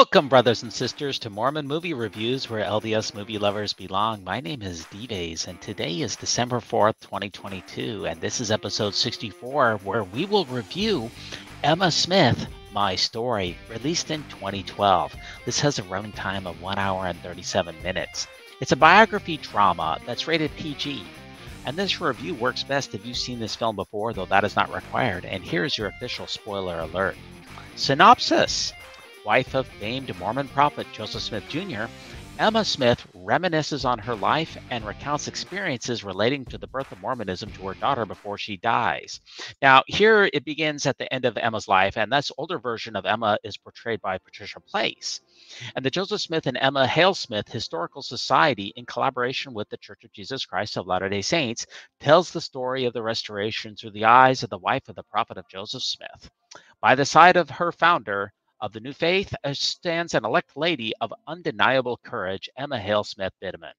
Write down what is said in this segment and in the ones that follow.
Welcome, brothers and sisters, to Mormon Movie Reviews, where LDS movie lovers belong. My name is D-Days, and today is December 4th, 2022, and this is episode 64, where we will review Emma Smith, My Story, released in 2012. This has a running time of 1 hour and 37 minutes. It's a biography drama that's rated PG, and this review works best if you've seen this film before, though that is not required, and here's your official spoiler alert. Synopsis. Wife of famed Mormon prophet Joseph Smith Jr., Emma Smith reminisces on her life and recounts experiences relating to the birth of Mormonism to her daughter before she dies. Now, here it begins at the end of Emma's life, and this older version of Emma is portrayed by Patricia Place. And the Joseph Smith and Emma Hale Smith Historical Society, in collaboration with the Church of Jesus Christ of Latter-day Saints, tells the story of the restoration through the eyes of the wife of the prophet of Joseph Smith. By the side of her founder of the new faith stands an elect lady of undeniable courage, Emma Hale Smith-Bidamon.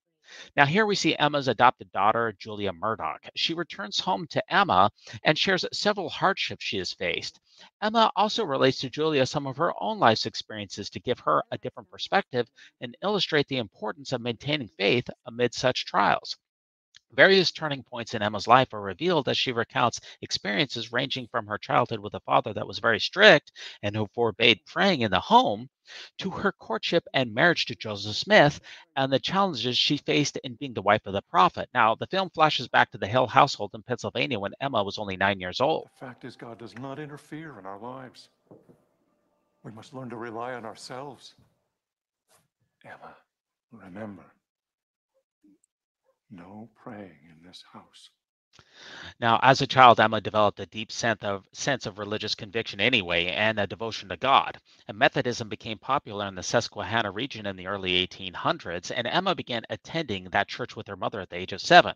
Now here we see Emma's adopted daughter, Julia Murdoch. She returns home to Emma and shares several hardships she has faced. Emma also relates to Julia some of her own life's experiences to give her a different perspective and illustrate the importance of maintaining faith amid such trials. Various turning points in Emma's life are revealed as she recounts experiences ranging from her childhood with a father that was very strict and who forbade praying in the home, to her courtship and marriage to Joseph Smith and the challenges she faced in being the wife of the prophet. Now, the film flashes back to the Hale household in Pennsylvania when Emma was only 9 years old. The fact is, God does not interfere in our lives. We must learn to rely on ourselves. Emma, remember. No praying in this house. Now, as a child, Emma developed a deep sense of religious conviction anyway and a devotion to God. And Methodism became popular in the Susquehanna region in the early 1800s, and Emma began attending that church with her mother at the age of 7.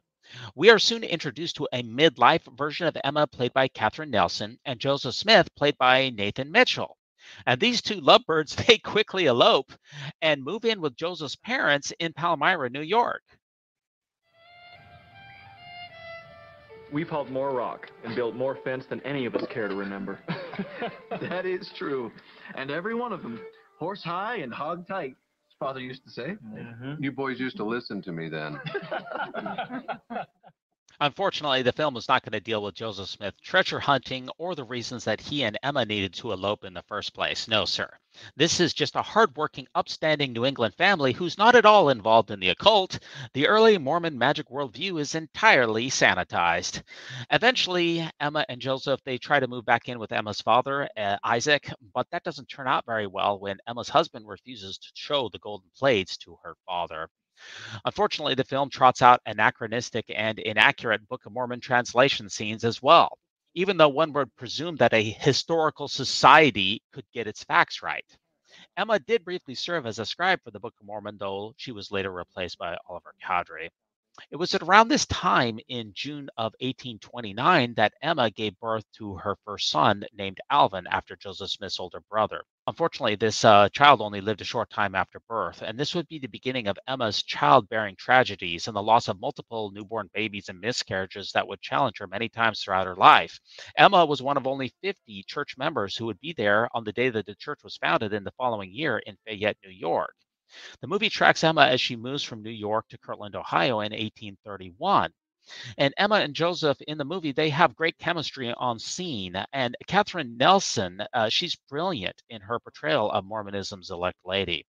We are soon introduced to a midlife version of Emma played by Catherine Nelson and Joseph Smith played by Nathan Mitchell. And these two lovebirds, they quickly elope and move in with Joseph's parents in Palmyra, New York. We've hauled more rock and built more fence than any of us care to remember. That is true. And every one of them, horse high and hog tight, as Father used to say. Mm-hmm. You boys used to listen to me then. Unfortunately, the film was not going to deal with Joseph Smith treasure hunting or the reasons that he and Emma needed to elope in the first place. No, sir. This is just a hardworking, upstanding New England family who's not at all involved in the occult. The early Mormon magic worldview is entirely sanitized. Eventually, Emma and Joseph, they try to move back in with Emma's father, Isaac, but that doesn't turn out very well when Emma's husband refuses to show the golden plates to her father. Unfortunately, the film trots out anachronistic and inaccurate Book of Mormon translation scenes as well, even though one would presume that a historical society could get its facts right. Emma did briefly serve as a scribe for the Book of Mormon, though she was later replaced by Oliver Cowdery. It was at around this time in June of 1829 that Emma gave birth to her first son named Alvin after Joseph Smith's older brother. Unfortunately, this child only lived a short time after birth, and this would be the beginning of Emma's childbearing tragedies and the loss of multiple newborn babies and miscarriages that would challenge her many times throughout her life. Emma was one of only 50 church members who would be there on the day that the church was founded in the following year in Fayette, New York. The movie tracks Emma as she moves from New York to Kirtland, Ohio in 1831. And Emma and Joseph in the movie, they have great chemistry on scene. And Catherine Nelson, she's brilliant in her portrayal of Mormonism's elect lady.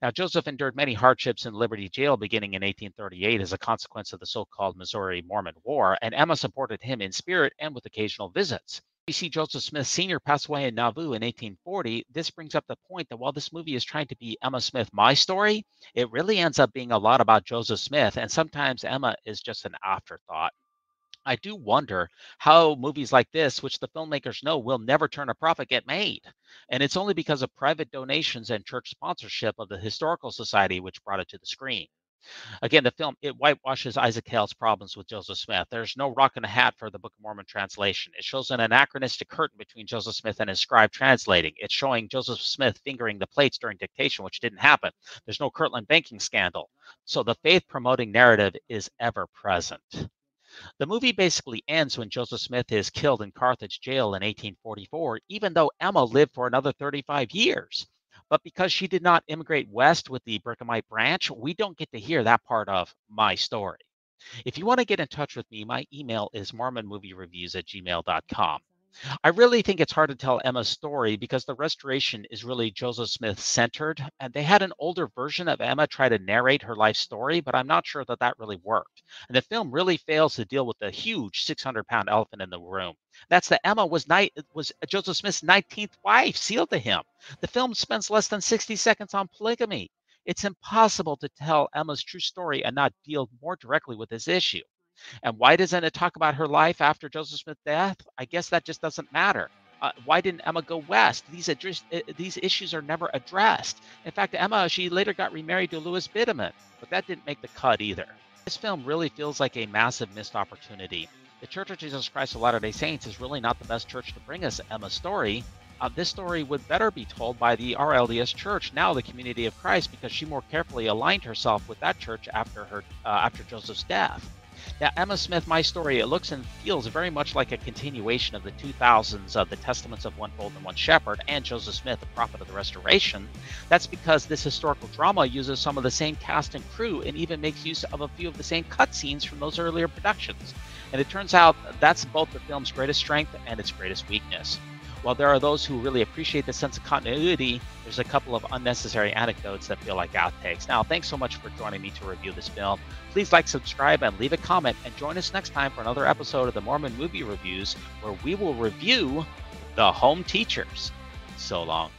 Now, Joseph endured many hardships in Liberty jail beginning in 1838 as a consequence of the so-called Missouri Mormon War, and Emma supported him in spirit and with occasional visits. We see Joseph Smith Sr. pass away in Nauvoo in 1840. This brings up the point that while this movie is trying to be Emma Smith, My Story, it really ends up being a lot about Joseph Smith, and sometimes Emma is just an afterthought. I do wonder how movies like this, which the filmmakers know will never turn a profit, get made. And it's only because of private donations and church sponsorship of the Historical Society which brought it to the screen. Again, the film, it whitewashes Isaac Hale's problems with Joseph Smith. There's no rock in a hat for the Book of Mormon translation. It shows an anachronistic curtain between Joseph Smith and his scribe translating. It's showing Joseph Smith fingering the plates during dictation, which didn't happen. There's no Kirtland banking scandal. So the faith-promoting narrative is ever present. The movie basically ends when Joseph Smith is killed in Carthage jail in 1844, even though Emma lived for another 35 years. But because she did not immigrate west with the Brickamite branch, we don't get to hear that part of my story. If you want to get in touch with me, my email is mormonmoviereviews@gmail.com. I really think it's hard to tell Emma's story because the restoration is really Joseph Smith-centered, and they had an older version of Emma try to narrate her life story, but I'm not sure that that really worked. And the film really fails to deal with the huge 600-pound elephant in the room. That's that Emma was Joseph Smith's 19th wife, sealed to him. The film spends less than 60 seconds on polygamy. It's impossible to tell Emma's true story and not deal more directly with this issue. And why doesn't it talk about her life after Joseph Smith's death? I guess that just doesn't matter. Why didn't Emma go west? These issues are never addressed. In fact, Emma, she later got remarried to Louis Bidaman, but that didn't make the cut either. This film really feels like a massive missed opportunity. The Church of Jesus Christ of Latter-day Saints is really not the best church to bring us Emma's story. This story would better be told by the RLDS Church, now the Community of Christ, because she more carefully aligned herself with that church after Joseph's death. Now, Emma Smith, My Story, it looks and feels very much like a continuation of the 2000s of The Testaments of One Fold and One Shepherd and Joseph Smith, the Prophet of the Restoration. That's because this historical drama uses some of the same cast and crew and even makes use of a few of the same cutscenes from those earlier productions. And it turns out that's both the film's greatest strength and its greatest weakness. While there are those who really appreciate the sense of continuity, there's a couple of unnecessary anecdotes that feel like outtakes. Now, thanks so much for joining me to review this film. Please like, subscribe, and leave a comment, and join us next time for another episode of the Mormon Movie Reviews, where we will review The Home Teachers. So long.